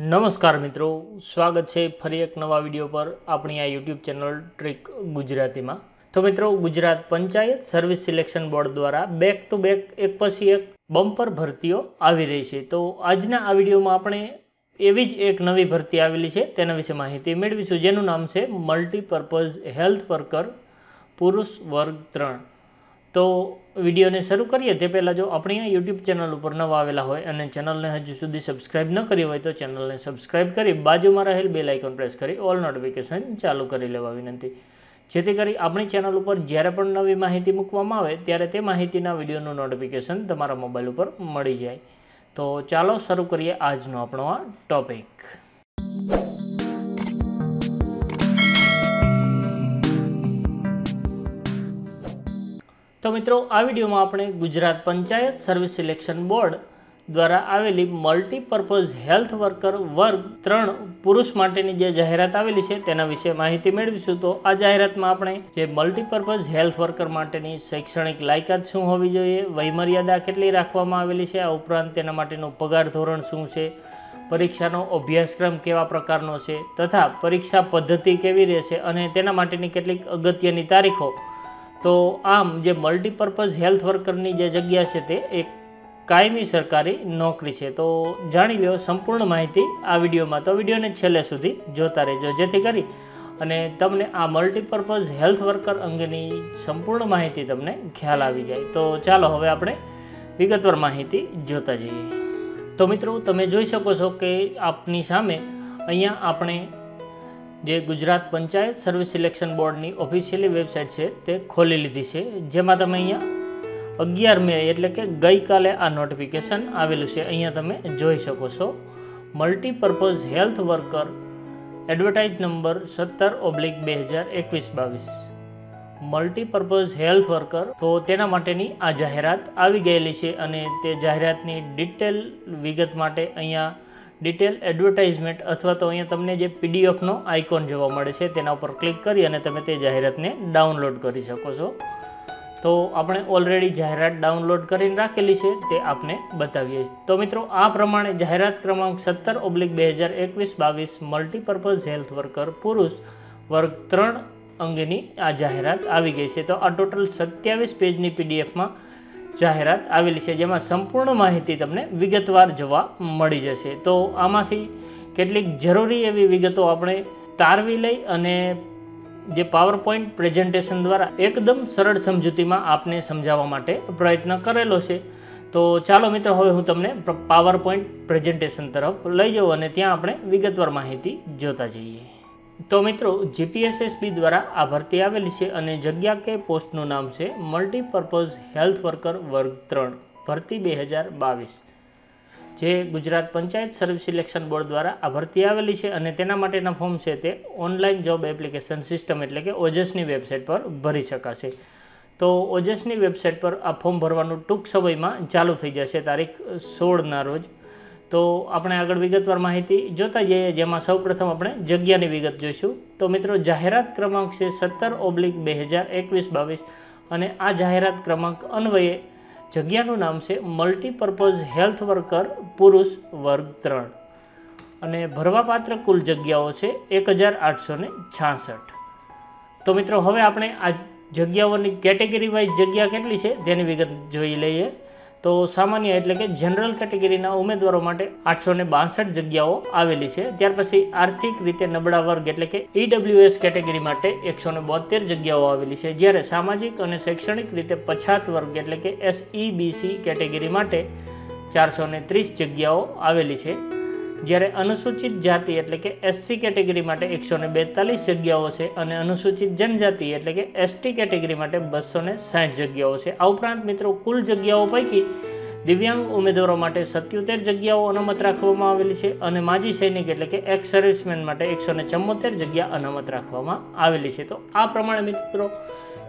नमस्कार मित्रों, स्वागत है फरी एक नवा वीडियो पर अपनी आ यूट्यूब चैनल ट्रिक गुजराती में। तो मित्रों, Gujarat panchayat service selection board द्वारा बेक टू बेक एक पछी एक बम्पर भर्तीओ आवी रही है। तो आजना आ वीडियो में आपणे एवी ज एक नवी भर्ती आवेली छे तेना विशे माहिती मेळवीशुं, जेनुं नाम छे मल्टीपर्पज हेल्थ वर्कर पुरुष वर्ग 3। तो वीडियो ने शुरू करिए ते पहला जो अपनी यूट्यूब चैनल पर नवा आवेला होय अने चैनल ने हजू सुधी सब्सक्राइब न करी होय तो चैनल ने सब्सक्राइब करी बाजू में रहेल बेल आइकन प्रेस करी ऑल नोटिफिकेशन चालू करी लेवा विनंती, जेथी करी अपनी चैनल पर ज्यारे पण नवी माहिती मूकवामां आवे त्यारे ते माहितीना विडियोनुं नोटिफिकेशन तमारा मोबाइल पर मळी जाय। तो चालो शुरू करिए आजनो आपणो आ टॉपिक। तो मित्रों, आ वीडियो में आपणे Gujarat panchayat service selection board द्वारा आवेली मल्टीपर्पज हेल्थ वर्कर वर्ग 3 पुरुष माटेनी जे जाहेरात आवेली छे तेना विशे माहिती मेळवीशुं। तो आ जाहेरात में आपणे जे मल्टीपर्पज हेल्थ वर्कर माटेनी शैक्षणिक लायकात शुं होवी जोईए, वयमर्यादा केटली राखवामां आवेली छे, आ उपरांत तेना माटेनो पगार धोरण शुं छे, परीक्षानो अभ्यासक्रम केवा प्रकारनो छे तथा परीक्षा पद्धति केवी रहेशे अने तेना माटेनी केटलीक अगत्यनी तारीखो। तो आम जे मल्टीपर्पज हेल्थ वर्करनी जे जग्या छे ते एक कायमी सरकारी नौकरी छे। तो जाणी लो संपूर्ण माहिती आ वीडियो में, तो वीडियो ने छेल्ले सुधी जोता रहेजो, जेथी करी अने तमने आ मल्टीपर्पज हेल्थ वर्कर अंगेनी संपूर्ण माहिती तमने ख्याल आवी जाए। तो चलो हवे आपणे विगतवार माहिती जोता जईए। तो मित्रों, तमे जोई शको छो के आपनी सामे अहींया आपणे जे गुजरात पंचायत सर्विस सिलेक्शन बोर्डनी ऑफिशियली वेबसाइट छे ते खोली लीधी छे, जेमां तमे अहींया 11 मे एटले के गई काले आ नोटिफिकेशन आवेलुं छे। अहींया तमे जोई शको छो multipurpose health worker advertise number 17/2021-22 multipurpose health worker. तो तेना माटेनी आ जाहेरात आवी गयेली छे अने ते जाहेरातनी डिटेल विगत माटे अहींया डिटेल एडवर्टाइजमेंट अथवा तो अँ तमने जे पीडीएफ नो आइकॉन जोवा मळे छे तेना पर क्लिक करी अने तमे ते जाहेरात ने डाउनलॉड करी शको छो। तो आपणे ऑलरेडी जाहेरात डाउनलॉड करीने राखेली छे ते आपने बतावीए। तो मित्रों, आ प्रमाणे जाहेरात क्रमांक 17/2021-22 मल्टीपर्पज हेल्थ वर्कर पुरुष वर्ग 3 अंगेनी आ जाहेरात आवी गई छे। तो आ टोटल 27 पेजनी पीडीएफ में जाहेरात आवेली छे, जेमां संपूर्ण माहिती तमने विगतवार जोवा मळी जशे। तो आमांथी केटलीक जरूरी एवी विगतो आपणे तारवी लई अने जे पावर पॉइंट प्रेजेंटेशन द्वारा एकदम सरळ समजूतीमां आपने समजाववा माटे प्रयत्न करेलो छे। तो चालो मित्रों, हवे हुं तमने पावर पॉइंट प्रेजेंटेशन तरफ लई जाऊं अने त्यां आपणे विगतवार माहिती जोता जईए। तो मित्रों, जीपीएसएसबी द्वारा आ भरती आवेली छे अने जग्या के पोस्टनुं नाम छे मल्टीपर्पज हेल्थ वर्कर वर्ग 3 भर्ती 2022, जे Gujarat panchayat service selection board द्वारा आ भर्ती आवेली छे अने तेना माटेना फॉर्म छे ते ऑनलाइन जॉब एप्लिकेशन सिस्टम एटले के ओजसनी वेबसाइट पर भरी शकाशे। तो ओजसनी वेबसाइट पर आ फॉर्म भरवानुं टूंक समयमां चालू थई जशे, तारीख 16 ना रोज। तो आपणे आगळ विगतवार माहिती जोता जईए, जेमां सौप्रथम आपणे जग्यानी विगत जोईशुं। तो मित्रों, जाहेरात क्रमांक छे 17/2021-22 अने आ जाहेरात क्रमांक अन्वये જગ્યાનું નામ છે મલ્ટીપર્પઝ હેલ્થ વર્કર પુરુષ વર્ગ 3 અને ભરવાપાત્ર કુલ જગ્યાઓ છે 1866। તો મિત્રો, હવે આપણે આ જગ્યાઓની કેટેગરી વાઇઝ જગ્યા કેટલી છે તેની વિગત જોઈ લઈએ। તો સામાન્ય એટલે કે જનરલ કેટેગરીના ઉમેદવારો માટે 862 જગ્યાઓ આવેલી છે, ત્યાર પછી આર્થિક રીતે નબળા વર્ગ એટલે કે ઈડબ્લ્યુએસ કેટેગરી માટે 172 જગ્યાઓ આવેલી છે, જ્યારે સામાજિક અને શૈક્ષણિક રીતે પછાત વર્ગ એટલે કે એસઈબીસી કેટેગરી માટે 430 જગ્યાઓ આવેલી છે, જ્યારે અનુસૂચિત જાતિ એટલે કે એસસી કેટેગરી માટે 142 જગ્યાઓ છે અને અનુસૂચિત જનજાતિ એટલે કે એસટી કેટેગરી માટે 260 જગ્યાઓ છે। આ ઉપરાંત મિત્રો, કુલ જગ્યાઓ પૈકી દિવ્યાંગ ઉમેદવારો માટે 77 જગ્યાઓ અનામત રાખવામાં આવેલી છે અને માજી સૈનિક એટલે કે એક્સ સર્વિસમેન માટે 174 જગ્યા અનામત રાખવામાં આવેલી છે। તો આ પ્રમાણે મિત્રો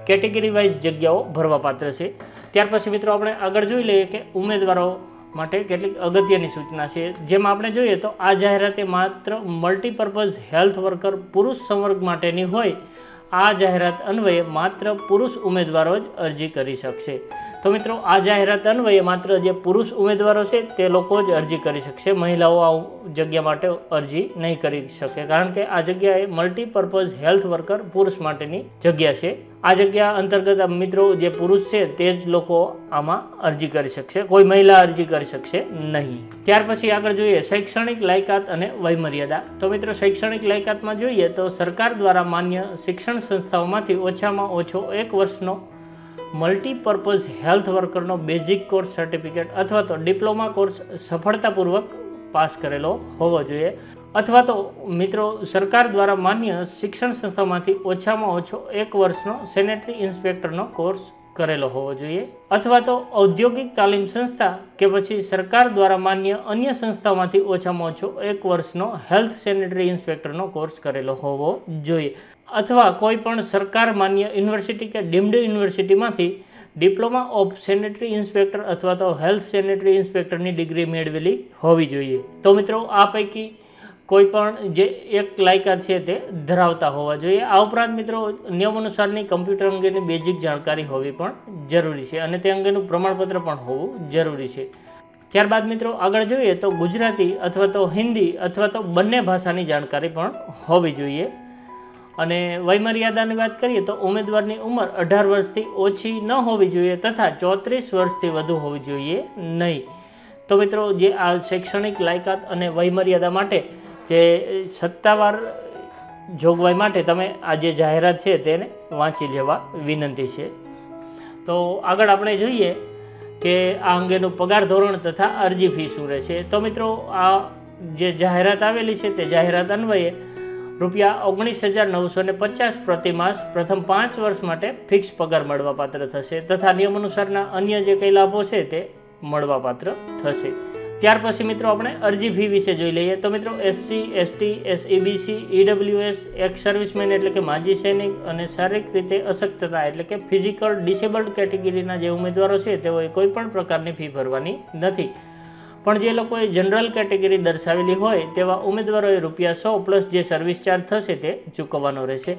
કેટેગરી વાઇઝ જગ્યાઓ ભરવાપાત્ર છે। ત્યાર પછી મિત્રો, આપણે આગળ જોઈ લઈએ કે ઉમેદવારો માટે કેટલીક અગત્યની સૂચના છે, જેમ આપણે જોઈએ તો આ જાહેરાત માત્ર મલ્ટીપર્પઝ હેલ્થ વર્કર પુરુષ સંવર્ગ માટેની હોય। આ જાહેરાત અન્વયે માત્ર પુરુષ ઉમેદવારો જ અરજી કરી શકશે। तो मित्रों आ जाहरात अन्वये मात्र जे पुरुष उम्मीदवारों से ते लोको ज अरजी करी सकते, महिलाओं आ जग्या माटे अरजी नहीं करी सके, कारण के आ जग्याए मल्टीपर्पज हेल्थ वर्कर पुरुष माटेनी जग्या छे। आ जग्या अंतर्गत मित्रों जे पुरुष छे ते ज लोको आमा अरजी करी सकते, कोई महिला अरजी करी सकते नहीं। त्यार पछी आगळ जोईए शैक्षणिक लायकात अने वयमर्यादा। तो मित्रों शैक्षणिक लायकात में जोईए तो सरकार द्वारा मान्य शिक्षण संस्थाओमांथी ओछामां ओछो एक वर्षनो मल्टीपर्पज हेल्थ वर्करनो बेजिक कोर्स सर्टिफिकेट अथवा तो डिप्लॉमा कोर्स सफलतापूर्वक पास करेलो होवो जोईए, अथवा तो मित्रों सरकार द्वारा मान्य शिक्षण संस्थामांथी ओछामां ओछो एक वर्षनो सेनेटरी इन्स्पेक्टरनो कोर्स करेलो होवो जोईए, अथवा तो औद्योगिक तालीम संस्था के पछी सरकार द्वारा मान्य अन्य संस्थामांथी ओछामां ओछो एक वर्षनो हेल्थ सेनेटरी इन्स्पेक्टरनो कोर्स करेलो होवो जोईए, अथवा कोईपण सरकार मान्य यूनिवर्सिटी के डीम्ड यूनिवर्सिटी में डिप्लॉमा ऑफ सेनेटरी इंस्पेक्टर अथवा तो हेल्थ सेनेटरी इंस्पेक्टर की डिग्री मेळवेली होवी जोईए। तो मित्रों आ पैकी कोईपण जे एक लायकात छे ते धरावता होवा जोईए। आ उपरांत मित्रों नियम अनुसारनी कम्प्यूटर अंगेनी बेजिक जाणकारी होवी पण जरूरी छे अने ते अंगेनुं प्रमाणपत्र पण होवुं जरूरी छे। त्यारबाद मित्रों आगळ जोईए तो गुजराती अथवा तो हिंदी अथवा तो बंने भाषानी जाणकारी पण होवी जोईए। अने वयमर्यादा की बात करिए तो उम्मीदवार की उमर 18 वर्ष थी ओछी न होवी जोईए तथा 34 वर्ष थी वधु होवी जोईए नहीं। तो मित्रों जे आ शैक्षणिक लायकात अने वयमर्यादा माटे जे सत्तावार जोगवाई माटे तमे आ जे जाहेरात छे तेने वाँची लेवा विनंती छे। तो आगळ आपणे जोईए के आ अंगेनुं पगार धोरण तथा अरजी फी शुं रहेशे। तो मित्रों आ जे जाहेरात आवेली छे ते जाहेरात अन्वये रुपया 19,950 प्रतिमास प्रथम 5 वर्ष माटे फिक्स पगार मळवापात्र थशे तथा नियम अनुसारना अन्य जे कई लाभों छे ते मळवापात्र थशे। त्यार पछी मित्रों आपणे अरजी फी विषे जोई लईए। तो मित्रों SC ST SEBC EWS ex servicemen एटले के माजी सैनिक अने शारीरिक रीते अशक्तता एटले के फिजिकल डिसेबल्ड केटेगरीना जे उमेदवारो छे तेओए कोईपण प्रकारनी फी भरवानी नथी, पण जे लोकोए जनरल कैटेगरी दर्शावेली होय तेवा उमेदवारोए रुपया 100 प्लस जे सर्विस चार्ज थशे ते चूकवવાનો रहेशे।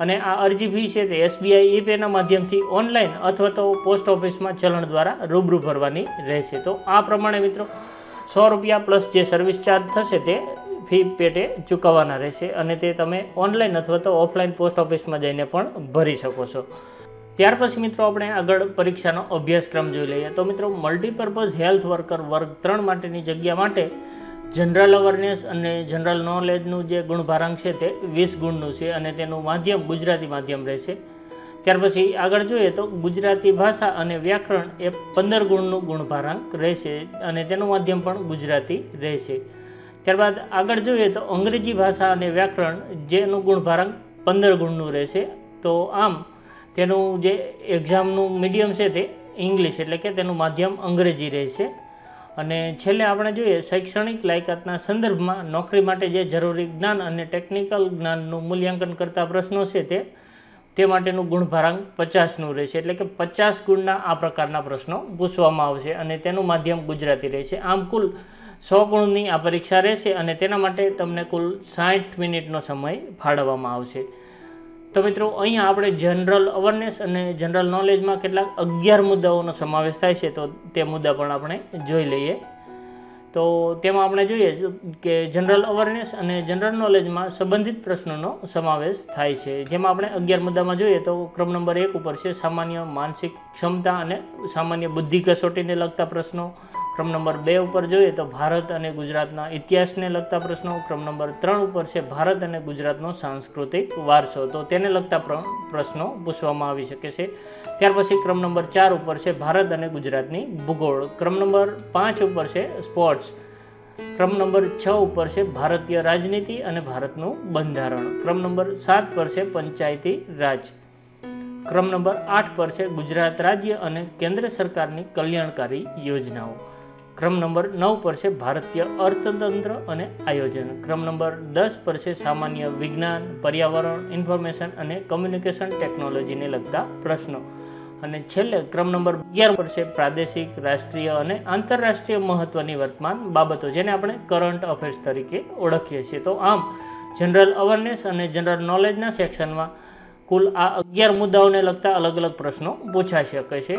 अने आ अरजी फी छे ते एसबीआई ई पेना माध्यमथी ऑनलाइन अथवा तो पोस्ट ऑफिसमां चलन द्वारा रूबरू भरवानी रहेशे। तो आ प्रमाणे मित्रों 100 रुपया प्लस जे सर्विस चार्ज थशे ते फी पेटे चूकववाना रहेशे अने ते तमे ऑनलाइन अथवा तो ऑफलाइन पोस्ट ऑफिसमां जईने पण भरी शको छो। त्यार पछी मित्रों आपणे आगळ परीक्षानो अभ्यासक्रम जोई लईए। तो मित्रों मल्टीपर्पज हेल्थ वर्कर वर्ग 3 माटेनी जग्या माटे जनरल अवेरनेस अने जनरल नॉलेजनु जे गुणभारांक छे ते 20 गुणनु छे अने तेनुं माध्यम गुजराती माध्यम रहेशे। त्यार पछी आगळ जोईए तो गुजराती भाषा अने व्याकरण ए 15 गुणनु गुणभारांक रहेशे अने तेनुं माध्यम पण गुजराती रहेशे। त्यारबाद आगळ जोईए तो अंग्रेजी भाषा अने व्याकरण जेनुं गुणभारांक 15 गुणनु रहेशे। तो आम तेनुं जे एक्जामनुं मीडियम छे ते इंग्लिश एटले के तेनुं माध्यम अंग्रेजी रहेशे। अने छेल्ले आपणे जोईए शैक्षणिक लायकातना संदर्भमां नोकरी माटे जे जरूरी ज्ञान अने टेक्निकल ज्ञाननुं मूल्यांकन करता प्रश्नो छे ते माटेनुं गुणभारांक 50नुं रहेशे, एटले के 50 गुणना आ प्रकारना प्रश्नो पूछवामां आवशे अने तेनुं माध्यम गुजराती रहेशे। आम कुल 100 गुणनी आ परीक्षा रहेशे अने तेना माटे तमने कुल 60 मिनिटनो समय फाळववामां आवशे। तो मित्रों अहीं आपणे जनरल अवेरनेस अने जनरल नॉलेज में केटलाक 11 मुद्दाओनो समावेश थाय छे, तो ते मुद्दा पण आपणे जोई लईए। तो तेमां आपणे जोईए के जनरल अवेरनेस अने जनरल नॉलेज में संबंधित प्रश्नोनो समावेश थाय छे, जेमां आपणे 11 मुद्दामां जोईए तो क्रम नंबर 1 उपर छे सामान्य मानसिक क्षमता अने सामान्य बुद्धि कसोटीने लगता प्रश्नों, क्रम नंबर 2 पर जोईए तो भारत अने गुजरातना इतिहासने लगता प्रश्नों, क्रम नंबर 3 पर छे भारत अने गुजरातनो सांस्कृतिक वारसो, तो तेने लगता प्रश्नों पूछवामां आवी शके छे। त्यार पछी क्रम नंबर 4 पर छे भारत अने गुजरातनी भूगोळ, क्रम नंबर 5 पर छे स्पोर्ट्स, क्रम नंबर 6 पर छे भारतीय राजनीति अने भारतनुं बंधारण, क्रम नंबर 7 पर छे पंचायती राज, क्रम नंबर 8 पर छे गुजरात राज्य अने केंद्र सरकारनी कल्याणकारी योजनाओ, क्रम नंबर 9 पर छे भारतीय अर्थतंत्र अने आयोजन, क्रम नंबर 10 पर छे सामान्य विज्ञान पर्यावरण इन्फॉर्मेशन अने कम्युनिकेशन टेक्नोलॉजी ने लगता प्रश्नों, अने छेल्ले क्रम नंबर 11 पर छे प्रादेशिक राष्ट्रीय अने आंतरराष्ट्रीय महत्वनी वर्तमान बाबतों, जेने आपणे करंट अफेर्स तरीके ओळखीए छीए। तो आम जनरल अवेरनेस अने जनरल नॉलेजना सेक्शन में कुल आ 11 मुद्दाओने लगता अलग अलग प्रश्नों पूछाई शके छे।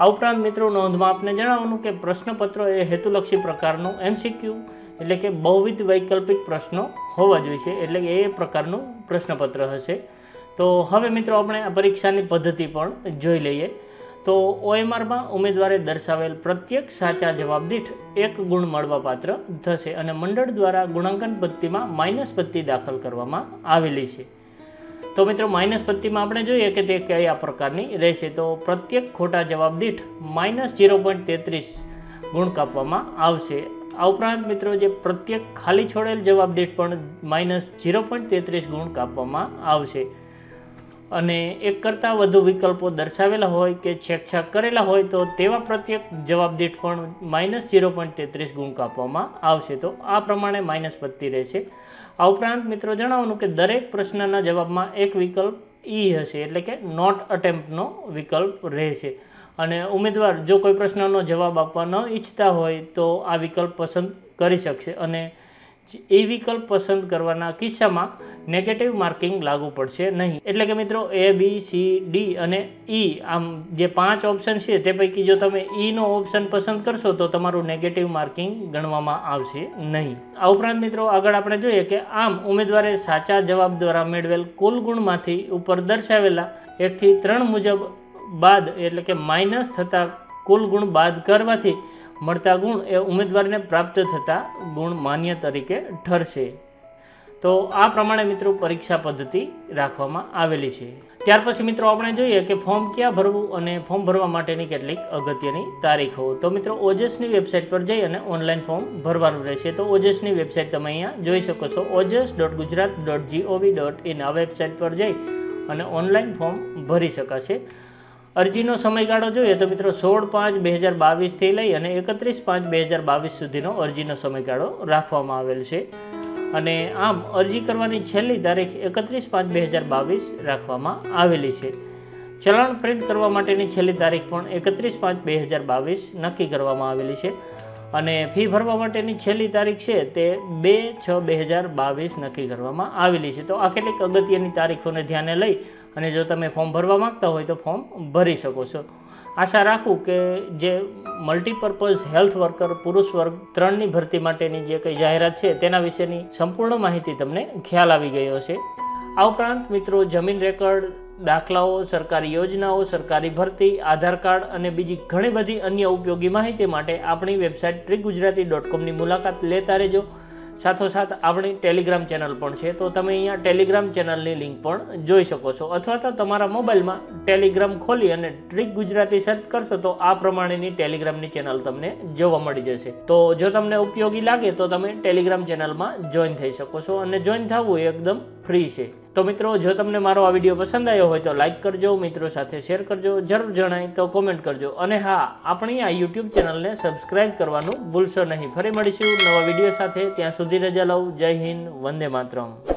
आ उपरांत मित्रों नोंध में आपने जणावनुं के प्रश्नपत्र ए हेतुलक्षी प्रकारनो एमसीक्यू एटले के बहुविध वैकल्पिक प्रश्नों होवा जोईए एटले ए प्रकारनो प्रश्नपत्र हशे। तो हवे मित्रों आपणे आ परीक्षानी पद्धति पण जोई लईए। तो ओएमआर में उम्मीदवारे दर्शावेल प्रत्येक साचा जवाब दीठ एक गुण मळवापात्र थशे अने मंडळ द्वारा गुणांकन पद्धति में माइनस पद्धति दाखल करवामां आवेली छे। तो मित्रों माइनस पद्धति में आपणे जोईए के ते क्या प्रकारनी रहेशे। तो प्रत्येक खोटा जवाब दीठ माइनस 0.33 गुण कापवामां आवशे। आ उपरांत मित्रों जे प्रत्येक खाली छोड़ेल जवाब दीठ पण माइनस 0.33 गुण कापवामां आवशे। अने एक करता वधु विकल्पों दर्शावेला होय के छेकछाक करेला होय तो तेवा प्रत्येक जवाब दीठ पण माइनस 0.33 गुण कापवामां आवशे। तो आ प्रमाणे माइनस पद्धति रहेशे। आ उपरांत मित्रों जणावनुं के दरेक प्रश्नना जवाबमां एक विकल्प ई हशे एटले के नॉट अटेम्प्टनो विकल्प रहेशे अने उम्मीदवार जो कोई प्रश्ननो जवाब आपवा न इच्छता होय तो आ विकल्प पसंद करी शकशे अने ए विकल्प पसंद करवाना किस्सामां नेगेटिव मार्किंग लागू पड़शे नहीं। एटले के मित्रों ए बी सी डी अने ई आम जे 5 ऑप्शन छे ते पैकी जो तमे ई नो ऑप्शन पसंद करशो तो तमारू नेगेटिव मार्किंग गणवामां आवशे नहीं। आ उपरांत मित्रों आगळ आपणे जोईए के आम उम्मीदवारे साचा जवाब द्वारा मेळवेल कुल गुणमांथी उपर दर्शावेला 1 થી 3 मुजब बाद एटले के माइनस थता कुल गुण बाद करवाथी मळता गुण ए उम्मीदवारने प्राप्त थता गुण मान्य तरीके ठरशे। तो आ प्रमाणे मित्रों परीक्षा पद्धति राखवामां आवेली छे। त्यार पछी मित्रों आपणे जोईए के फॉर्म क्या भरवुं अने फॉर्म भरवा माटेनी केटलीक अगत्यनी तारीखो। तो मित्रों ओजसनी वेबसाइट पर जई अने ऑनलाइन फॉर्म भरवानुं रहेशे। तो ओजसनी वेबसाइट तमे अहींया जोई शको छो ojas.gujarat.gov.in आ वेबसाइट पर जई अने ऑनलाइन फॉर्म भरी शकाशे। अरजीनो समयगाळो जोईए तो मित्रों 16/5/2022 थी लई अने 31/5/2022 सुधीनो अरजीनो समयगाळो राखवामां आवेल छे अने आम अरजी करवानी छेल्ली तारीख 31/5/2022 राखवामां आवेली छे। चलन प्रिंट करवा माटेनी छेल्ली तारीख पण 31/5/2022 नक्की करवामां आवेली छे अने फी भरवा माटेनी छेल्ली तारीख छे ते 2/6/2022 नक्की करवामां आवेली छे। तो आ केटलीक अगत्यनी तारीखोने ध्याने लई अने जो तमे फॉर्म भरवा माँगता हो तो फॉर्म भरी शको छो। आशा राखूँ के जे मल्टीपर्पज हेल्थ वर्कर पुरुष वर्ग 3 भरती माटेनी जे कई जाहेरात छे तेना विशेनी संपूर्ण माहिती तमने ख्याल आवी गयो छे। आ उपरांत मित्रों जमीन रेकर्ड दाखलाओ सरकारी योजनाओं सरकारी भर्ती आधार कार्ड अने बीजी घणी बधी अन्य उपयोगी माहिती माटे आपणी वेबसाइट trickgujarati.com नी मुलाकात लेता रहेजो। साथों साथ आपणी टेलिग्राम चेनल पण छे तो तमे अहींया टेलिग्राम चेनलनी लिंक पण जोई शको छो अथवा तो तमारा मोबाइलमां टेलिग्राम खोली अने ट्रिक गुजराती सर्च करशो तो आ प्रमाणेनी टेलिग्रामनी चेनल तमने जोवा मळी जशे। तो जो तमने उपयोगी लागे तो तमे टेलिग्राम चेनलमां जॉइन थई शको छो अने जॉइन थवुं एकदम फ्री छे। तो मित्रों जो तमने मारो आ विडियो पसंद आयो होय तो लाइक करजो, मित्रों साथे शेर करजो, जरूर जणाय तो कॉमेंट करजो अने हाँ आपणी आ यूट्यूब चेनलने सब्सक्राइब करवानुं भूलशो नहीं। फरी मळीशुं नवा विडियो साथे, त्यां सुधी रजा लऊं। जय हिंद, वंदे मातरम।